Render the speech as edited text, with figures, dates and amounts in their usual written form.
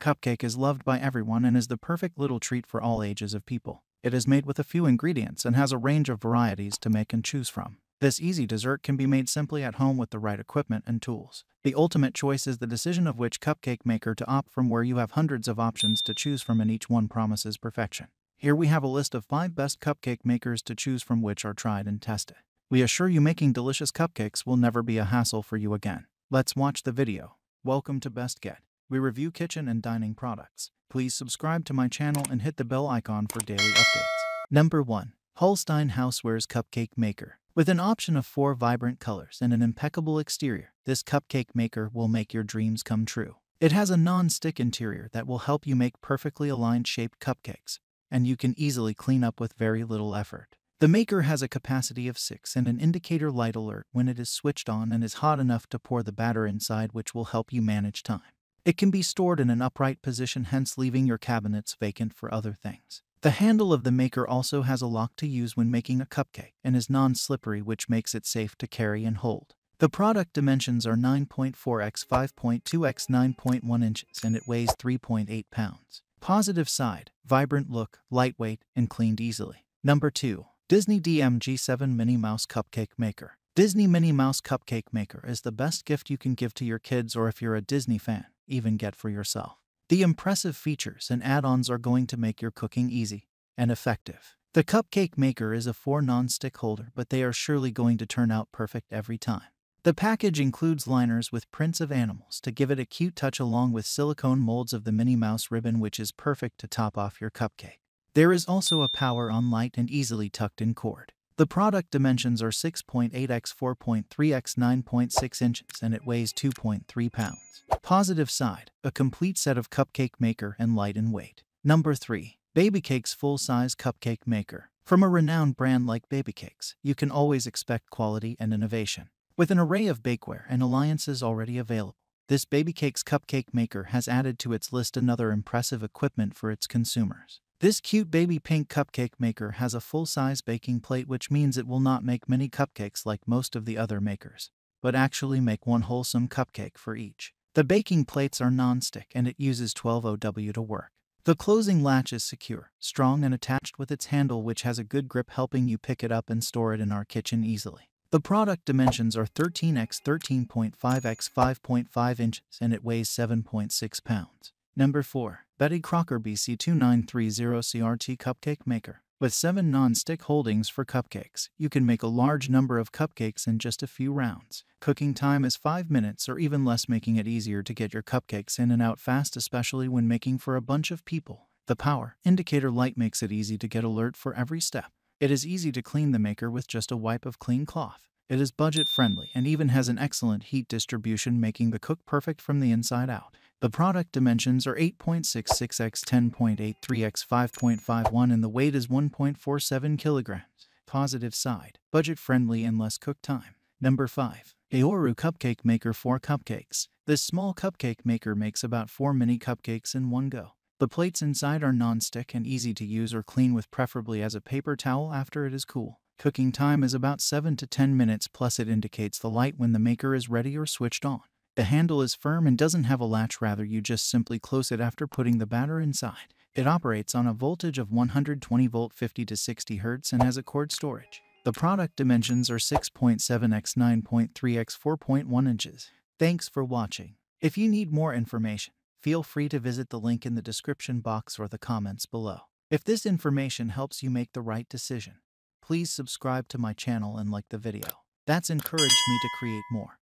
Cupcake is loved by everyone and is the perfect little treat for all ages of people. It is made with a few ingredients and has a range of varieties to make and choose from. This easy dessert can be made simply at home with the right equipment and tools. The ultimate choice is the decision of which cupcake maker to opt from, where you have hundreds of options to choose from and each one promises perfection. Here we have a list of 5 best cupcake makers to choose from, which are tried and tested. We assure you making delicious cupcakes will never be a hassle for you again. Let's watch the video. Welcome to BestGet. We review kitchen and dining products. Please subscribe to my channel and hit the bell icon for daily updates. Number 1. Holstein Housewares Cupcake Maker. With an option of 4 vibrant colors and an impeccable exterior, this cupcake maker will make your dreams come true. It has a non-stick interior that will help you make perfectly aligned shaped cupcakes, and you can easily clean up with very little effort. The maker has a capacity of 6 and an indicator light alert when it is switched on and is hot enough to pour the batter inside, which will help you manage time. It can be stored in an upright position, hence leaving your cabinets vacant for other things. The handle of the maker also has a lock to use when making a cupcake and is non-slippery, which makes it safe to carry and hold. The product dimensions are 9.4 x 5.2 x 9.1 inches, and it weighs 3.8 pounds. Positive side: vibrant look, lightweight, and cleaned easily. Number 2. Disney DMG7 Minnie Mouse Cupcake Maker. Disney Minnie Mouse Cupcake Maker is the best gift you can give to your kids, or if you're a Disney fan, even get for yourself. The impressive features and add-ons are going to make your cooking easy and effective. The cupcake maker is a 4 non-stick holder, but they are surely going to turn out perfect every time. The package includes liners with prints of animals to give it a cute touch, along with silicone molds of the Minnie Mouse ribbon, which is perfect to top off your cupcake. There is also a power-on light and easily tucked-in cord. The product dimensions are 6.8 x 4.3 x 9.6 inches and it weighs 2.3 pounds. Positive side: a complete set of cupcake maker and light in weight. Number 3. Babycakes Full-Size Cupcake Maker. From a renowned brand like Babycakes, you can always expect quality and innovation. With an array of bakeware and appliances already available, this Babycakes Cupcake Maker has added to its list another impressive equipment for its consumers. This cute baby pink cupcake maker has a full-size baking plate, which means it will not make many cupcakes like most of the other makers, but actually make one wholesome cupcake for each. The baking plates are non-stick and it uses 12OW to work. The closing latch is secure, strong, and attached with its handle, which has a good grip, helping you pick it up and store it in our kitchen easily. The product dimensions are 13 x 13.5 x 5.5 inches and it weighs 7.6 pounds. Number 4. Betty Crocker BC2930 CRT Cupcake Maker. With 7 non-stick holdings for cupcakes, you can make a large number of cupcakes in just a few rounds. Cooking time is 5 minutes or even less, making it easier to get your cupcakes in and out fast, especially when making for a bunch of people. The power indicator light makes it easy to get alert for every step. It is easy to clean the maker with just a wipe of clean cloth. It is budget-friendly and even has an excellent heat distribution, making the cook perfect from the inside out. The product dimensions are 8.66 x 10.83 x 5.51 and the weight is 1.47 kilograms. Positive side: budget-friendly and less cook time. Number 5. Aoruru Cupcake Maker for Cupcakes. This small cupcake maker makes about 4 mini cupcakes in one go. The plates inside are non-stick and easy to use or clean with, preferably as a paper towel after it is cool. Cooking time is about 7 to 10 minutes, plus it indicates the light when the maker is ready or switched on. The handle is firm and doesn't have a latch, rather you just simply close it after putting the batter inside. It operates on a voltage of 120V 50 to 60 Hz and has a cord storage. The product dimensions are 6.7 x 9.3 x 4.1 inches. Thanks for watching. If you need more information, feel free to visit the link in the description box or the comments below. If this information helps you make the right decision, please subscribe to my channel and like the video. That's encouraged me to create more.